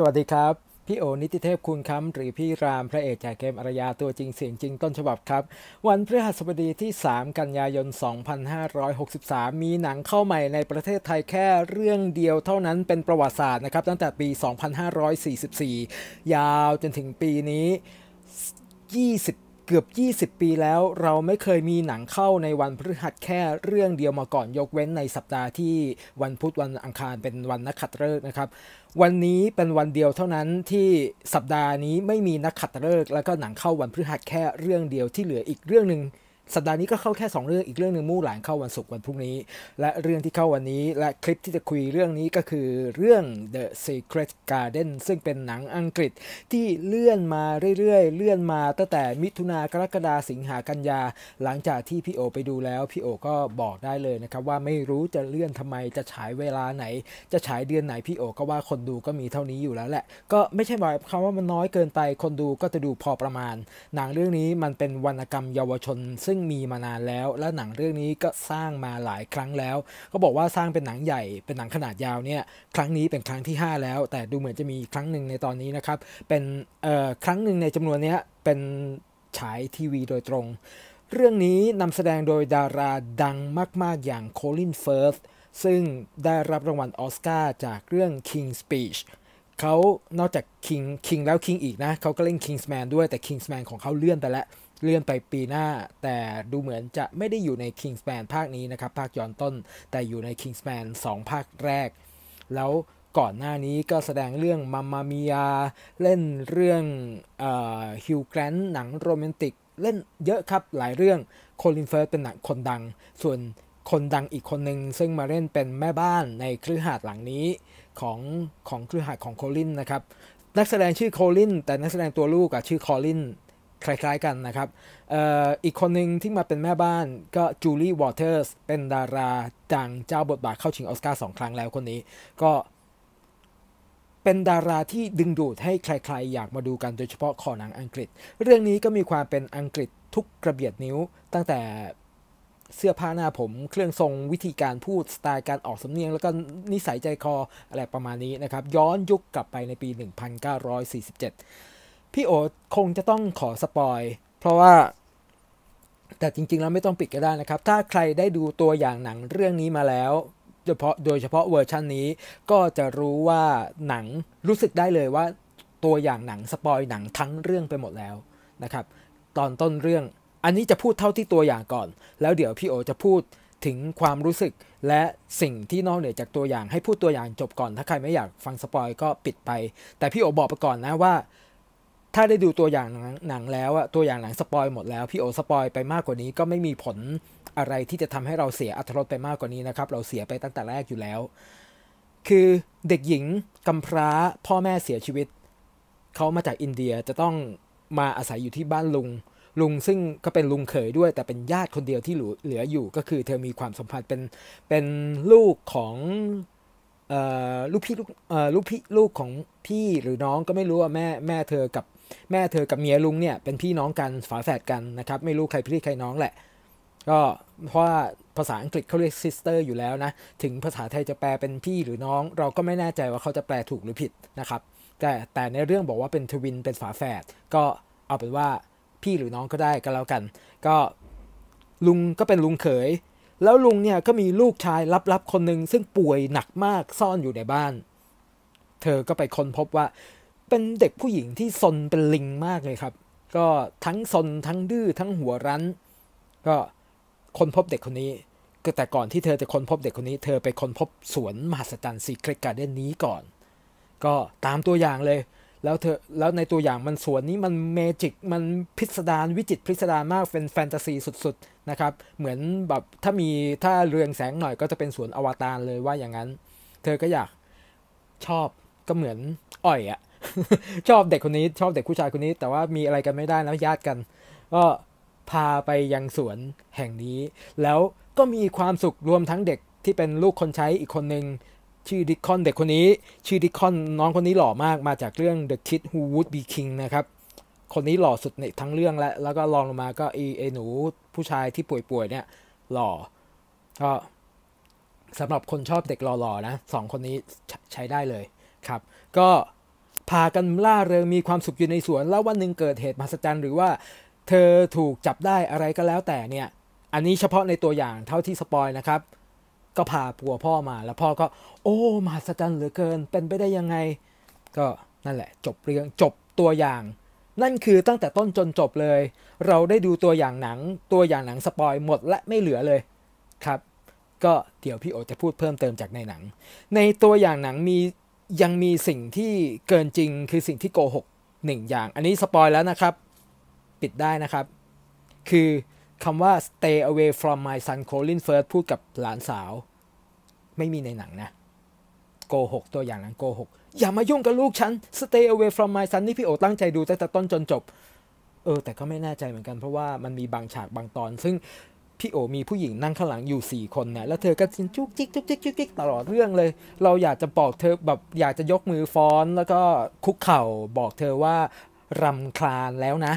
สวัสดีครับพี่โอนิติเทพคุณค้ำหรือพี่รามพระเอกจากเกมอารยาตัวจริงเสียงจริงต้นฉบับครับวันพฤหัสบดีที่3กันยายน2563มีหนังเข้าใหม่ในประเทศไทยแค่เรื่องเดียวเท่านั้นเป็นประวัติศาสตร์นะครับตั้งแต่ปี2544ยาวจนถึงปีนี้เกือบ 20 ปีแล้วเราไม่เคยมีหนังเข้าในวันพฤหัสแค่เรื่องเดียวมาก่อนยกเว้นในสัปดาห์ที่วันพุธวันอังคารเป็นวันนักขัตฤกษ์นะครับวันนี้เป็นวันเดียวเท่านั้นที่สัปดาห์นี้ไม่มีนักขัตฤกษ์แล้วก็หนังเข้าวันพฤหัสแค่เรื่องเดียวที่เหลืออีกเรื่องหนึ่งสัปดาห์นี้ก็เข้าแค่2เรื่องอีกเรื่องหนึ่งมู่หลานเข้าวันศุกร์วันพรุ่งนี้และเรื่องที่เข้าวันนี้และคลิปที่จะคุยเรื่องนี้ก็คือเรื่อง The Secret Garden ซึ่งเป็นหนังอังกฤษที่เลื่อนมาเรื่อยๆเลื่อนมาตั้งแต่มิถุนากรกฎาสิงหากันยาหลังจากที่พี่โอไปดูแล้วพี่โอก็บอกได้เลยนะครับว่าไม่รู้จะเลื่อนทำไมจะฉายเวลาไหนจะฉายเดือนไหนพี่โอก็ว่าคนดูก็มีเท่านี้อยู่แล้วแหละก็ไม่ใช่หมายความว่ามันน้อยเกินไปคนดูก็จะดูพอประมาณหนังเรื่องนี้มันเป็นวรรณกรรมเยาวชนซึ่งมีมานานแล้วและหนังเรื่องนี้ก็สร้างมาหลายครั้งแล้วเขาบอกว่าสร้างเป็นหนังใหญ่เป็นหนังขนาดยาวเนี่ยครั้งนี้เป็นครั้งที่5แล้วแต่ดูเหมือนจะมีครั้งหนึ่งในตอนนี้นะครับเป็นครั้งหนึ่งในจำนวนนี้เป็นฉายทีวีโดยตรงเรื่องนี้นำแสดงโดยดาราดังมากๆอย่างโคลินเฟิร์ธซึ่งได้รับรางวัลออสการ์จากเรื่อง King's Speechเขานอกจากคิงแล้วคิงอีกนะเขาก็เล่น Kingsman ด้วยแต่ Kingsman ของเขาเลื่อนไปปีหน้าแต่ดูเหมือนจะไม่ได้อยู่ใน Kingsman ภาคนี้นะครับภาคย้อนต้นแต่อยู่ใน Kingsman 2 ภาคแรกแล้วก่อนหน้านี้ก็แสดงเรื่อง Mamma Mia เล่นเรื่องฮิวแกรนท์หนังโรแมนติกเล่นเยอะครับหลายเรื่องโคลินเฟิร์ธเป็นหนังคนดังส่วนคนดังอีกคนหนึ่งซึ่งมาเล่นเป็นแม่บ้านในคฤหาสน์หลังนี้ของคฤหาสน์ของโคลินนะครับนักแสดงชื่อโคลินแต่นักแสดงตัวลูกอะชื่อคอลินคล้ายๆกันนะครับ อีกคนหนึ่งที่มาเป็นแม่บ้านก็จูลี่วอเตอร์สเป็นดาราดังเจ้าบทบาทเข้าชิงออสการ์2 ครั้งแล้วคนนี้ก็เป็นดาราที่ดึงดูดให้ใครๆอยากมาดูกันโดยเฉพาะคอหนังอังกฤษเรื่องนี้ก็มีความเป็นอังกฤษทุกกระเบียดนิ้วตั้งแต่เสื้อผ้าหน้าผมเครื่องทรงวิธีการพูดสไตล์การออกสำเนียงแล้วก็นิสัยใจคออะไรประมาณนี้นะครับย้อนยุคกลับไปในปี 1947 พี่โอคงจะต้องขอสปอยเพราะว่าแต่จริงๆแล้วไม่ต้องปิดก็ได้นะครับถ้าใครได้ดูตัวอย่างหนังเรื่องนี้มาแล้วโดยเฉพาะเวอร์ชันนี้ก็จะรู้ว่าหนังรู้สึกได้เลยว่าตัวอย่างหนังสปอยหนังทั้งเรื่องไปหมดแล้วนะครับตอนต้นเรื่องอันนี้จะพูดเท่าที่ตัวอย่างก่อนแล้วเดี๋ยวพี่โอจะพูดถึงความรู้สึกและสิ่งที่นอกเหนือจากตัวอย่างให้พูดตัวอย่างจบก่อนถ้าใครไม่อยากฟังสปอยก็ปิดไปแต่พี่โอบอกไปก่อนนะว่าถ้าได้ดูตัวอย่างหนังแล้วอะตัวอย่างหนังสปอยหมดแล้วพี่โอสปอยไปมากกว่านี้ก็ไม่มีผลอะไรที่จะทำให้เราเสียอรรถรสไปมากกว่านี้นะครับเราเสียไปตั้งแต่แรกอยู่แล้วคือเด็กหญิงกำพร้าพ่อแม่เสียชีวิตเขามาจากอินเดียจะต้องมาอาศัยอยู่ที่บ้านลุงซึ่งก็เป็นลุงเขยด้วยแต่เป็นญาติคนเดียวที่เหลืออยู่ก็คือเธอมีความสัมพันธ์เป็นลูกของลูกของพี่หรือน้องก็ไม่รู้ว่าแม่เธอกับเมียลุงเนี่ยเป็นพี่น้องกันฝาแฝดกันนะครับไม่รู้ใครพี่ใครน้องแหละก็เพราะภาษาอังกฤษเขาเรียก sister อยู่แล้วนะถึงภาษาไทยจะแปลเป็นพี่หรือน้องเราก็ไม่แน่ใจว่าเขาจะแปลถูกหรือผิดนะครับแต่ในเรื่องบอกว่าเป็นทวินเป็นฝาแฝดก็เอาเป็นว่าพี่หรือน้องก็ได้ก็แล้วกันก็ลุงก็เป็นลุงเขยแล้วลุงเนี่ยก็มีลูกชายลับๆคนหนึ่งซึ่งป่วยหนักมากซ่อนอยู่ในบ้านเธอก็ไปค้นพบว่าเป็นเด็กผู้หญิงที่ซนเป็นลิงมากเลยครับก็ทั้งซนทั้งดื้อทั้งหัวรั้นก็ค้นพบเด็กคนนี้แต่ก่อนที่เธอจะค้นพบเด็กคนนี้เธอไปค้นพบสวนมหัศจรรย์ Secret Garden นี้ก่อนก็ตามตัวอย่างเลยแล้วในตัวอย่างมันสวนนี้มันเมจิกมันพิสดารวิจิตรพิสดารมากเป็นแฟนตาซีสุดๆนะครับเหมือนแบบถ้าเรืองแสงหน่อยก็จะเป็นสวนอวตารเลยว่าอย่างนั้นเธอก็อยากชอบก็เหมือนอ่อยอะชอบเด็กคนนี้ชอบเด็กผู้ชายคนนี้แต่ว่ามีอะไรกันไม่ได้แล้วญาติกันก็พาไปยังสวนแห่งนี้แล้วก็มีความสุขรวมทั้งเด็กที่เป็นลูกคนใช้อีกคนนึงชื่อดิคอนเด็กคนนี้ชื่อดิคอนน้องคนนี้หล่อมากมาจากเรื่อง The Kid Who Would Be King นะครับคนนี้หล่อสุดในทั้งเรื่องแล้วก็ลองลงมาก็ไอหนูผู้ชายที่ป่วยเนี่ยหล่อก็สำหรับคนชอบเด็กหล่อๆนะ2คนนี้ใช้ได้เลยครับก็ พากันล่าเริงมีความสุขอยู่ในสวนแล้ววันหนึ่งเกิดเหตุมหัศจรรย์หรือว่าเธอถูกจับได้อะไรก็แล้วแต่เนี่ยอันนี้เฉพาะในตัวอย่างเท่าที่สปอยนะครับก็พาผัวพ่อมาแล้วพ่อก็โอ้มหัศจรรย์เหลือเกินเป็นไปได้ยังไงก็นั่นแหละจบเรื่องจบตัวอย่างนั่นคือตั้งแต่ต้นจนจบเลยเราได้ดูตัวอย่างหนังสปอยหมดและไม่เหลือเลยครับก็เดี๋ยวพี่โอจะพูดเพิ่มเติมจากในหนังในตัวอย่างหนังยังมีสิ่งที่เกินจริงคือสิ่งที่โกหกหนึ่งอย่างอันนี้สปอยแล้วนะครับปิดได้นะครับคือคำว่า stay away from my son Colin Firth พูดกับหลานสาวไม่มีในหนังนะโกหกตัวอย่างหนังโกหกอย่ามายุ่งกับลูกฉัน stay away from my son นี่พี่โอตั้งใจดูตั้งแต่ต้นจนจบแต่ก็ไม่แน่ใจเหมือนกันเพราะว่ามันมีบางฉากบางตอนซึ่งพี่โอมีผู้หญิงนั่งข้างหลังอยู่4คนเนี่ยแล้วเธอก็จุ๊กจิ๊กจุ๊กจิ๊กจุ๊กจิ๊กตลอดเรื่องเลยเราอยากจะบอกเธอแบบอยากจะยกมือฟ้อนแล้วก็คุกเข่าบอกเธอว่ารำคาญแล้วนะ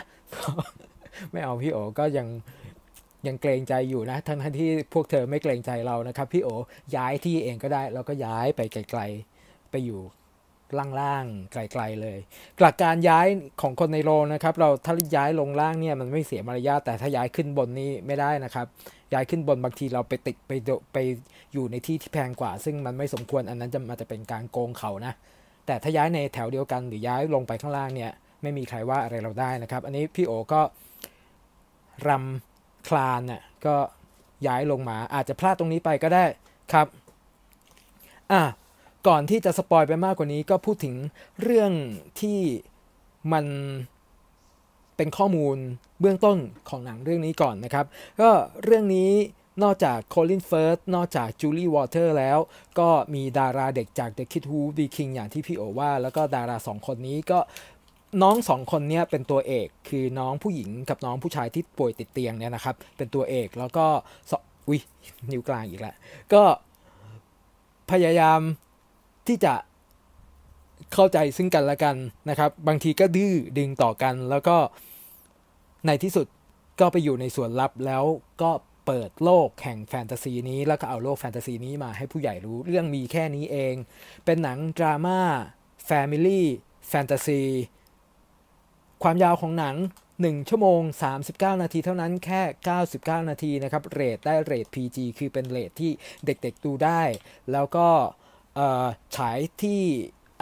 ไม่เอาพี่โอก็ยังเกรงใจอยู่นะทั้งที่พวกเธอไม่เกรงใจเรานะครับพี่โอย้ายที่เองก็ได้เราก็ย้ายไปไกลๆไปอยู่ล่างๆไกลๆเลยหลักการย้ายของคนในโรงนะครับเราถ้าย้ายลงล่างเนี่ยมันไม่เสียมารยาทแต่ถ้าย้ายขึ้นบนนี่ไม่ได้นะครับย้ายขึ้นบนบางทีเราไปติดไปอยู่ในที่ที่แพงกว่าซึ่งมันไม่สมควรอันนั้นจะเป็นการโกงเขานะแต่ถ้าย้ายในแถวเดียวกันหรือย้ายลงไปข้างล่างเนี่ยไม่มีใครว่าอะไรเราได้นะครับอันนี้พี่โอก็รำคลานน่ะก็ย้ายลงมาอาจจะพลาดตรงนี้ไปก็ได้ครับก่อนที่จะสปอยไปมากกว่านี้ก็พูดถึงเรื่องที่มันเป็นข้อมูลเบื้องต้นของหนังเรื่องนี้ก่อนนะครับก็เรื่องนี้นอกจากโคลินเฟิร์ธนอกจากจูลี่วอเตอร์แล้วก็มีดาราเด็กจาก The Kid Who Would Be King อย่างที่พี่โอว่าแล้วก็ดารา2คนนี้ก็น้อง2คนนี้เป็นตัวเอกคือน้องผู้หญิงกับน้องผู้ชายที่ป่วยติดเตียงเนี่ยนะครับเป็นตัวเอกแล้วก็นิ้วกลางอีกแล้วก็พยายามที่จะเข้าใจซึ่งกันและกันนะครับบางทีก็ดื้อดึงต่อกันแล้วก็ในที่สุดก็ไปอยู่ในสวนลับแล้วก็เปิดโลกแห่งแฟนตาซีนี้แล้วก็เอาโลกแฟนตาซีนี้มาให้ผู้ใหญ่รู้เรื่องมีแค่นี้เองเป็นหนังดราม่าแฟมิลี่แฟนตาซีความยาวของหนัง1 ชั่วโมง 39 นาทีเท่านั้นแค่99นาทีนะครับเรทได้เรท PG คือเป็นเรทที่เด็กๆดูได้แล้วก็ฉายที่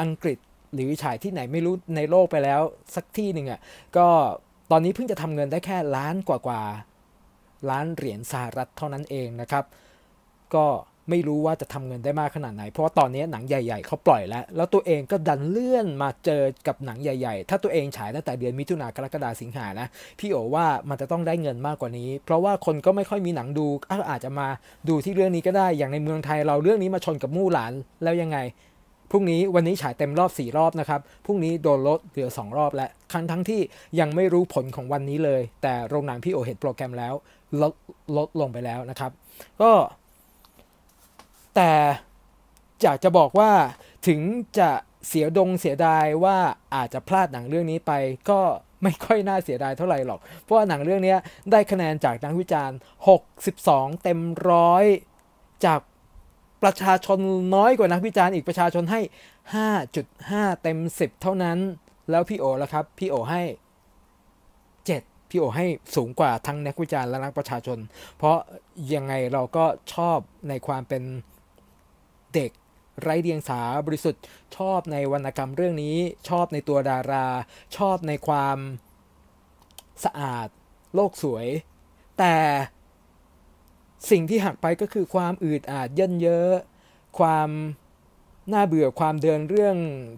อังกฤษหรือฉายที่ไหนไม่รู้ในโลกไปแล้วสักที่หนึ่งอ่ะก็ตอนนี้เพิ่งจะทำเงินได้แค่ล้านเหรียญสหรัฐเท่านั้นเองนะครับก็ไม่รู้ว่าจะทำเงินได้มากขนาดไหนเพราะว่าตอนนี้หนังใหญ่ๆเขาปล่อยแล้วตัวเองก็ดันเลื่อนมาเจอกับหนังใหญ่ๆถ้าตัวเองฉายตั้งแต่เดือนมิถุนายนกรกฎาคมสิงหานะพี่โอว่ามันจะต้องได้เงินมากกว่านี้เพราะว่าคนก็ไม่ค่อยมีหนังดูอาจจะมาดูที่เรื่องนี้ก็ได้อย่างในเมืองไทยเราเรื่องนี้มาชนกับมู่หลานแล้วยังไงพรุ่งนี้วันนี้ฉายเต็มรอบ4รอบนะครับพรุ่งนี้โดนลดเหลือ2รอบแล้วทั้งที่ยังไม่รู้ผลของวันนี้เลยแต่โรงหนังพี่โอเห็นโปรแกรมแล้วลดลงไปแล้วนะครับก็แต่อยากจะบอกว่าถึงจะเสียดายว่าอาจจะพลาดหนังเรื่องนี้ไปก็ไม่ค่อยน่าเสียดายเท่าไหร่หรอกเพราะว่าหนังเรื่องนี้ได้คะแนนจากนักวิจารณ์62เต็ม100จากประชาชนน้อยกว่านักวิจารณ์อีกประชาชนให้ 5.5 เต็ม10เท่านั้นแล้วพี่โอล่ะครับพี่โอให้7พี่โอให้สูงกว่าทั้งนักวิจารณ์และนักประชาชนเพราะยังไงเราก็ชอบในความเป็นเด็กไร้เดียงสาบริสุทธิ์ชอบในวรรณกรรมเรื่องนี้ชอบในตัวดาราชอบในความสะอาดโลกสวยแต่สิ่งที่หักไปก็คือความอืดอาดเยินเย้อความน่าเบื่อความเดินเรื่อง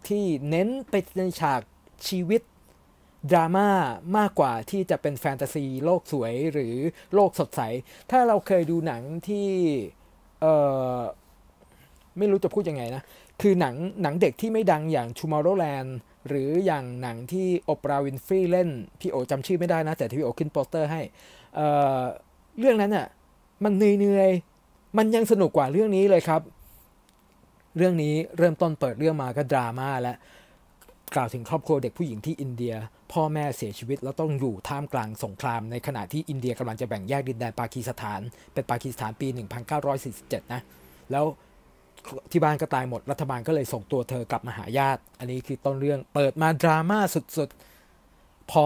ที่เน้นไปในฉากชีวิตดราม่ามากกว่าที่จะเป็นแฟนตาซีโลกสวยหรือโลกสดใสถ้าเราเคยดูหนังที่ไม่รู้จะพูดยังไงนะคือหนังเด็กที่ไม่ดังอย่าง Tomorrowland หรืออย่างหนังที่โอปราห์ วินฟรีย์เล่นพี่โอจำชื่อไม่ได้นะแต่พี่โอขึ้นโปสเตอร์ให้เรื่องนั้นน่ะมันเหนื่อยๆมันยังสนุกกว่าเรื่องนี้เลยครับเรื่องนี้เริ่มต้นเปิดเรื่องมาก็ดราม่าและกล่าวถึงครอบครัวเด็กผู้หญิงที่อินเดียพ่อแม่เสียชีวิตแล้วต้องอยู่ท่ามกลางสงครามในขณะที่อินเดียกำลังจะแบ่งแยกดินแดนปากีสถานเป็นปากีสถานปี1947นะแล้ว ที่บ้านก็ตายหมดรัฐบาลก็เลยส่งตัวเธอกลับมาหาญาติอันนี้คือต้นเรื่องเปิดมาดราม่าสุดๆพอ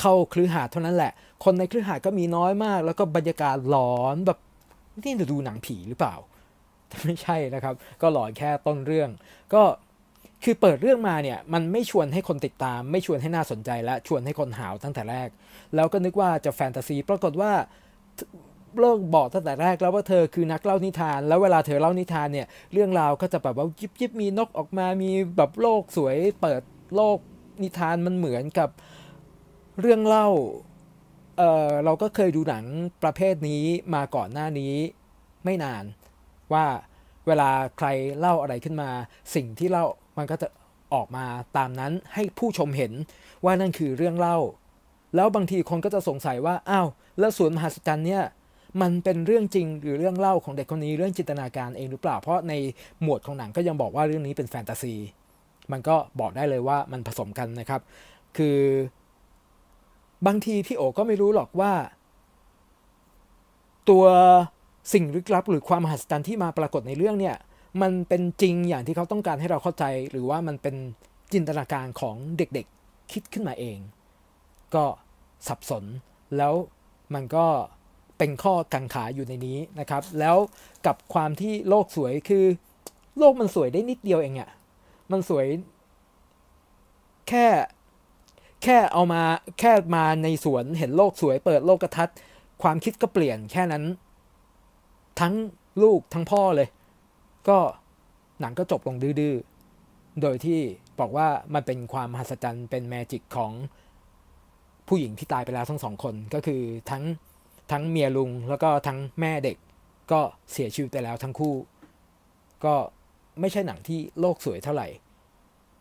เข้าคฤหาสน์เท่านั้นแหละคนในคฤหาสน์ก็มีน้อยมากแล้วก็บรรยากาศหลอนแบบนี่จะดูหนังผีหรือเปล่าไม่ใช่นะครับก็หลอนแค่ต้นเรื่องก็คือเปิดเรื่องมาเนี่ยมันไม่ชวนให้คนติดตามไม่ชวนให้น่าสนใจและชวนให้คนหาวตั้งแต่แรกแล้วก็นึกว่าจะแฟนตาซีปรากฏว่าเลิกบอกตั้งแต่แรกแล้วว่าเธอคือนักเล่านิทานแล้วเวลาเธอเล่านิทานเนี่ยเรื่องราวก็จะแบบว่ายิบมีนกออกมามีแบบโลกสวยเปิดโลกนิทานมันเหมือนกับเรื่องเล่าเราก็เคยดูหนังประเภทนี้มาก่อนหน้านี้ไม่นานว่าเวลาใครเล่าอะไรขึ้นมาสิ่งที่เล่ามันก็จะออกมาตามนั้นให้ผู้ชมเห็นว่านั่นคือเรื่องเล่าแล้วบางทีคนก็จะสงสัยว่าอ้าวแล้วสวนมหัศจรรย์เนี่ยมันเป็นเรื่องจริงหรือเรื่องเล่าของเด็กคนนี้เรื่องจินตนาการเองหรือเปล่าเพราะในหมวดของหนังก็ยังบอกว่าเรื่องนี้เป็นแฟนตาซีมันก็บอกได้เลยว่ามันผสมกันนะครับคือบางทีพี่โอก็ไม่รู้หรอกว่าตัวสิ่งลึกลับหรือความมหัศจรรย์ที่มาปรากฏในเรื่องเนี่ยมันเป็นจริงอย่างที่เขาต้องการให้เราเข้าใจหรือว่ามันเป็นจินตนาการของเด็กๆคิดขึ้นมาเองก็สับสนแล้วมันก็เป็นข้อกังขาอยู่ในนี้นะครับแล้วกับความที่โลกสวยคือโลกมันสวยได้นิดเดียวเองอะมันสวยแค่เอามาแค่มาในสวนเห็นโลกสวยเปิดโลกทัศน์ความคิดก็เปลี่ยนแค่นั้นทั้งลูกทั้งพ่อเลยก็หนังก็จบลงดื้อโดยที่บอกว่ามันเป็นความมหัศจรรย์เป็นแมจิกของผู้หญิงที่ตายไปแล้วทั้งสองคนก็คือทั้งเมียลุงแล้วก็ทั้งแม่เด็กก็เสียชีวิตไปแล้วทั้งคู่ก็ไม่ใช่หนังที่โลกสวยเท่าไหร่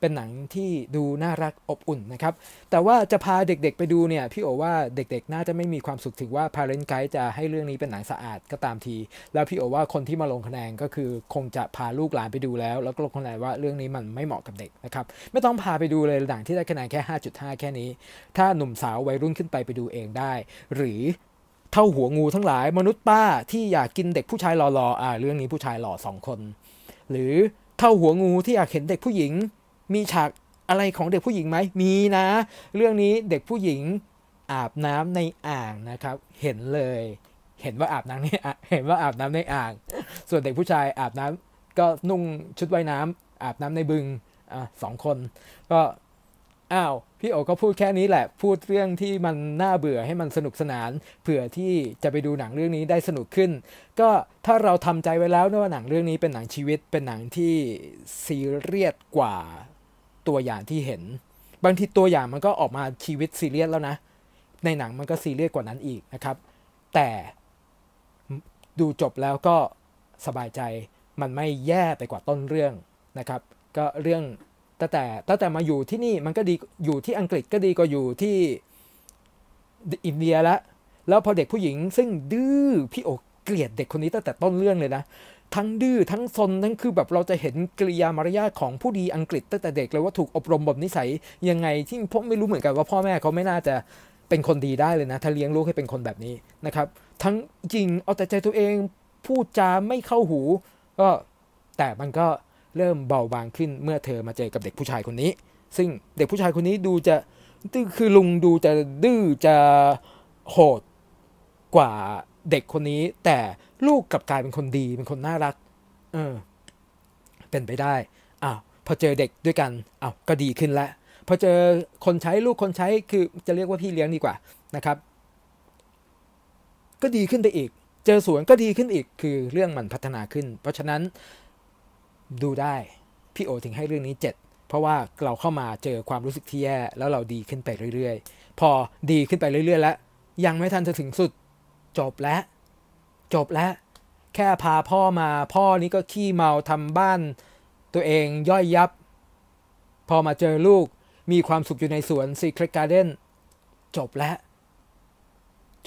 เป็นหนังที่ดูน่ารักอบอุ่นนะครับแต่ว่าจะพาเด็กๆไปดูเนี่ยพี่โอว่าเด็กๆน่าจะไม่มีความสุขถึงว่า Parent Guide จะให้เรื่องนี้เป็นหนังสะอาดก็ตามทีแล้วพี่โอว่าคนที่มาลงคะแนนก็คือคงจะพาลูกหลานไปดูแล้วก็ลงคะแนนว่าเรื่องนี้มันไม่เหมาะกับเด็กนะครับไม่ต้องพาไปดูเลยหนังที่ได้คะแนนแค่ 5.5 แค่นี้ถ้าหนุ่มสาววัยรุ่นขึ้นไปดูเองได้หรือเท่าหัวงูทั้งหลายมนุษย์ป้าที่อยากกินเด็กผู้ชายหล่อๆเรื่องนี้ผู้ชายหล่อ2คนหรือเท่าหัวงูที่อยากเห็นเด็กผู้หญิงมีฉากอะไรของเด็กผู้หญิงไหมมีนะเรื่องนี้เด็กผู้หญิงอาบน้ำในอ่างนะครับเห็นเลยเห็นว่าอาบน้ำในอ่างเห็นว่าอาบน้ำในอ่างส่วนเด็กผู้ชายอาบน้ำก็นุ่งชุดว่ายน้ำอาบน้ำในบึงสองคนก็อ้าวพี่โอก็พูดแค่นี้แหละพูดเรื่องที่มันน่าเบื่อให้มันสนุกสนานเผื่อที่จะไปดูหนังเรื่องนี้ได้สนุกขึ้นก็ถ้าเราทำใจไว้แล้วว่าหนังเรื่องนี้เป็นหนังชีวิตเป็นหนังที่ซีเรียสกว่าตัวอย่างที่เห็นบางทีตัวอย่างมันก็ออกมาชีวิตซีเรียสแล้วนะในหนังมันก็ซีเรียสกว่านั้นอีกนะครับแต่ดูจบแล้วก็สบายใจมันไม่แย่ไปกว่าต้นเรื่องนะครับก็เรื่องแต่มาอยู่ที่นี่มันก็ดีอยู่ที่อังกฤษก็ดีกว่าอยู่ที่อินเดียแล้วพอเด็กผู้หญิงซึ่งดื้อพี่โอเกลียดเด็กคนนี้ตั้งแต่ต้นเรื่องเลยนะทั้งดื้อทั้งซนทั้งคือแบบเราจะเห็นกริยามารยาทของผู้ดีอังกฤษตั้งแต่เด็กเลยว่าถูกอบรมบ่มนิสัยยังไงที่ผมไม่รู้เหมือนกันว่าพ่อแม่เขาไม่น่าจะเป็นคนดีได้เลยนะถ้าเลี้ยงลูกให้เป็นคนแบบนี้นะครับทั้งจริงเอาแต่ใจตัวเองพูดจาไม่เข้าหูก็แต่มันก็เริ่มเบาบางขึ้นเมื่อเธอมาเจอกับเด็กผู้ชายคนนี้ซึ่งเด็กผู้ชายคนนี้ดูจะคือลุงดูจะดื้อจะโหดกว่าเด็กคนนี้แต่ลูกกลับกลายเป็นคนดีเป็นคนน่ารักเป็นไปได้พอเจอเด็กด้วยกันก็ดีขึ้นแล้วพอเจอคนใช้ลูกคนใช้คือจะเรียกว่าพี่เลี้ยงดีกว่านะครับก็ดีขึ้นไปอีกเจอสวนก็ดีขึ้นอีกคือเรื่องมันพัฒนาขึ้นเพราะฉะนั้นดูได้พี่โอถึงให้เรื่องนี้7เพราะว่าเราเข้ามาเจอความรู้สึกที่แย่แล้วเราดีขึ้นไปเรื่อยๆพอดีขึ้นไปเรื่อยๆแล้วยังไม่ทันจะถึงสุดจบแล้วแค่พาพ่อมาพ่อนี้ก็ขี้เมาทำบ้านตัวเองย่อยยับพอมาเจอลูกมีความสุขอยู่ในสวน Secret Garden จบแล้ว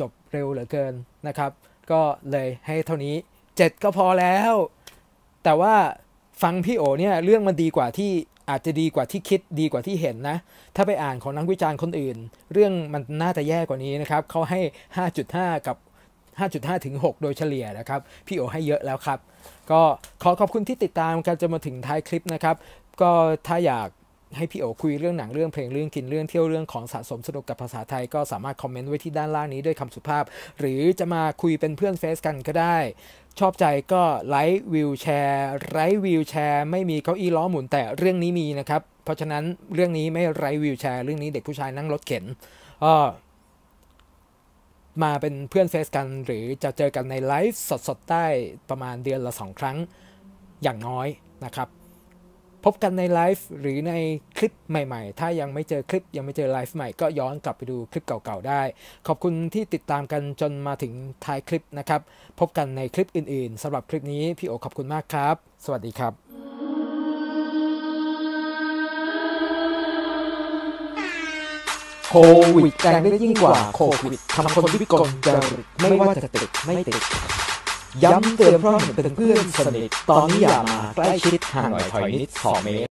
จบเร็วเหลือเกินนะครับก็เลยให้เท่านี้7ก็พอแล้วแต่ว่าฟังพี่โอเนี่ยเรื่องมันดีกว่าที่อาจจะดีกว่าที่คิดดีกว่าที่เห็นนะถ้าไปอ่านของนักวิจารณ์คนอื่นเรื่องมันน่าจะแย่กว่านี้นะครับเขาให้ 5.5 กับ 5.5 ถึง 6 โดยเฉลี่ยนะครับพี่โอให้เยอะแล้วครับก็ขอบคุณที่ติดตามกันจนมาถึงท้ายคลิปนะครับก็ถ้าอยากให้พี่โอคุยเรื่องหนังเรื่องเพลงเรื่องกินเรื่องเที่ยวเรื่องของสะสมสนุกกับภาษาไทยก็สามารถคอมเมนต์ไว้ที่ด้านล่างนี้ด้วยคำสุภาพหรือจะมาคุยเป็นเพื่อนเฟซกันก็ได้ชอบใจก็ไลค์วิวแชร์ไลค์วิวแชร์ไม่มีเก้าอี้ล้อหมุนแต่เรื่องนี้มีนะครับเพราะฉะนั้นเรื่องนี้ไม่ไลค์วิวแชร์เรื่องนี้เด็กผู้ชายนั่งรถเข็นมาเป็นเพื่อนเฟซกันหรือจะเจอกันในไลฟ์สดๆได้ประมาณเดือนละ2 ครั้งอย่างน้อยนะครับพบกันในไลฟ์หรือในคลิปใหม่ๆถ้ายังไม่เจอคลิปยังไม่เจอไลฟ์ใหม่ก็ย้อนกลับไปดูคลิปเก่าๆได้ขอบคุณที่ติดตามกันจนมาถึงท้ายคลิปนะครับพบกันในคลิปอื่นๆสำหรับคลิปนี้พี่โอขอบคุณมากครับสวัสดีครับโควิดแรงได้ยิ่งกว่าโควิดทำคนวิกลจริตไม่ว่าจะติดไม่ติดย้ำเตือนเพราะเห็นเป็นเพื่อนสนิทตอนนี้อย่ามาใกล้ชิดห่างหน่อยถอยนิด2 เมตร